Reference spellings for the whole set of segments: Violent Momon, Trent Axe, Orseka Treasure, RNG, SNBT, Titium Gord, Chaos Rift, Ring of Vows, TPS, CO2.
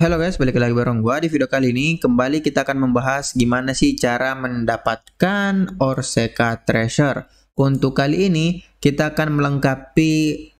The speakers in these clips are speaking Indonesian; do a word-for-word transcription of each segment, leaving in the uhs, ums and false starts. Halo guys, balik lagi bareng gua. Di video kali ini kembali kita akan membahas gimana sih cara mendapatkan Orseka Treasure. Untuk kali ini kita akan melengkapi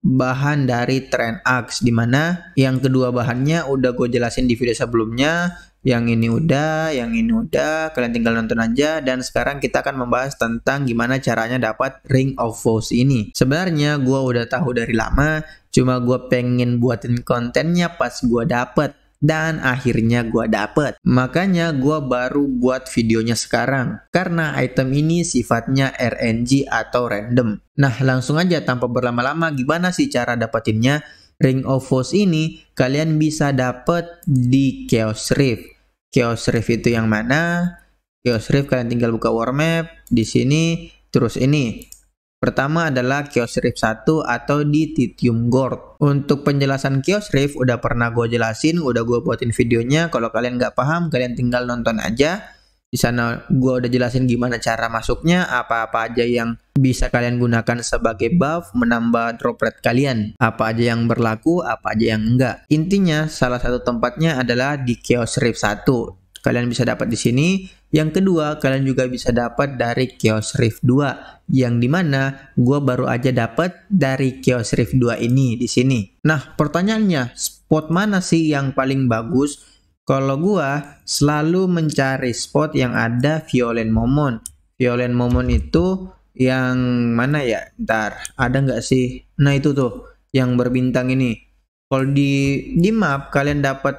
bahan dari Trent Axe, dimana yang kedua bahannya udah gue jelasin di video sebelumnya. Yang ini udah, yang ini udah, kalian tinggal nonton aja. Dan sekarang kita akan membahas tentang gimana caranya dapat Ring of Vows ini. Sebenarnya gua udah tahu dari lama, cuma gua pengen buatin kontennya pas gua dapet. Dan akhirnya gua dapet. Makanya gua baru buat videonya sekarang, karena item ini sifatnya R N G atau random. Nah, langsung aja tanpa berlama-lama, gimana sih cara dapetinnya? Ring of Vows ini kalian bisa dapet di Chaos Rift. Chaos Rift itu yang mana? Chaos Rift kalian tinggal buka war map di sini, terus ini. Pertama adalah Chaos Rift satu atau di Titium Gord. Untuk penjelasan Chaos Rift udah pernah gue jelasin, udah gue buatin videonya. Kalau kalian nggak paham, kalian tinggal nonton aja. Di sana gue udah jelasin gimana cara masuknya, apa-apa aja yang bisa kalian gunakan sebagai buff, menambah drop rate kalian. Apa aja yang berlaku, apa aja yang enggak. Intinya salah satu tempatnya adalah di Chaos Rift satu. Kalian bisa dapat di sini. Yang kedua, kalian juga bisa dapat dari Chaos Rift dua, yang dimana gua baru aja dapat dari Chaos Rift dua ini di sini. Nah, pertanyaannya, spot mana sih yang paling bagus? Kalau gua selalu mencari spot yang ada Violent Momon. Violent Momon itu yang mana ya? Ntar ada nggak sih? Nah, itu tuh yang berbintang ini. Kalau di di map kalian dapat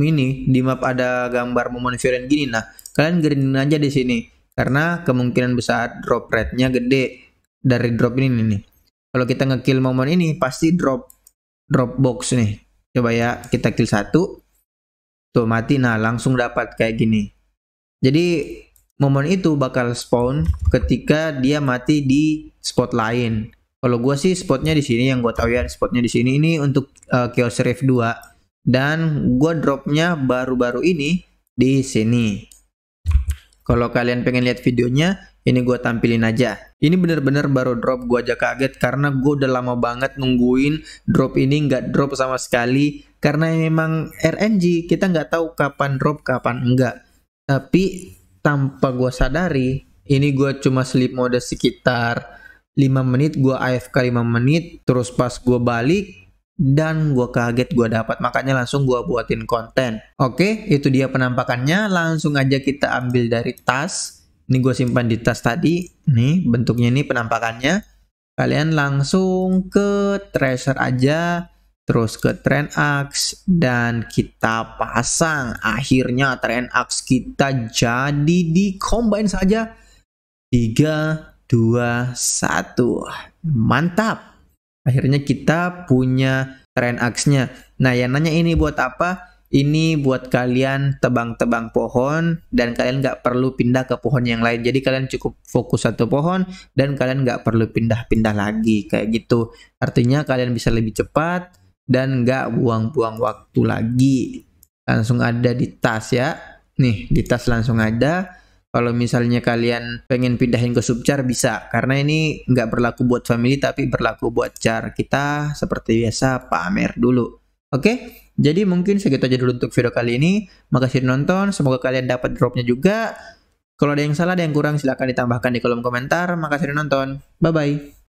ini, di map ada gambar momon violent gini. Nah, kalian green aja di sini karena kemungkinan besar drop rate-nya gede dari drop ini nih. Kalau kita ngekill momon ini pasti drop drop box nih. Coba ya, kita kill satu. Tuh mati. Nah, langsung dapat kayak gini. Jadi momon itu bakal spawn ketika dia mati di spot lain. Kalau gua sih spotnya di sini, yang gua tahu ya spotnya di sini. Ini untuk uh, Chaos Rift dua. Dan gua dropnya baru-baru ini di sini. Kalau kalian pengen lihat videonya, ini gua tampilin aja. Ini bener-bener baru drop, gua aja kaget karena gua udah lama banget nungguin drop ini, nggak drop sama sekali. Karena memang R N G, kita nggak tahu kapan drop, kapan enggak. Tapi tanpa gua sadari, ini gua cuma sleep mode sekitar lima menit, gua A F K lima menit, terus pas gua balik dan gue kaget gue dapat, makanya langsung gue buatin konten. Oke, itu dia penampakannya. Langsung aja kita ambil dari tas. Ini gue simpan di tas tadi. Nih bentuknya, ini penampakannya. Kalian langsung ke treasure aja, terus ke Trent Axe dan kita pasang. Akhirnya Trent Axe kita jadi di combine saja. Tiga dua satu, mantap. Akhirnya kita punya Trent Axe-nya. Nah, yang nanya ini buat apa? Ini buat kalian tebang-tebang pohon dan kalian nggak perlu pindah ke pohon yang lain. Jadi kalian cukup fokus satu pohon dan kalian nggak perlu pindah-pindah lagi kayak gitu. Artinya kalian bisa lebih cepat dan nggak buang-buang waktu lagi. Langsung ada di tas ya. Nih, di tas langsung ada. Kalau misalnya kalian pengen pindahin ke subchar bisa, karena ini nggak berlaku buat family tapi berlaku buat char. Kita seperti biasa pamer dulu. Oke, jadi mungkin segitu aja dulu untuk video kali ini. Makasih nonton, semoga kalian dapat dropnya juga. Kalau ada yang salah, ada yang kurang, silahkan ditambahkan di kolom komentar. Makasih nonton, bye-bye.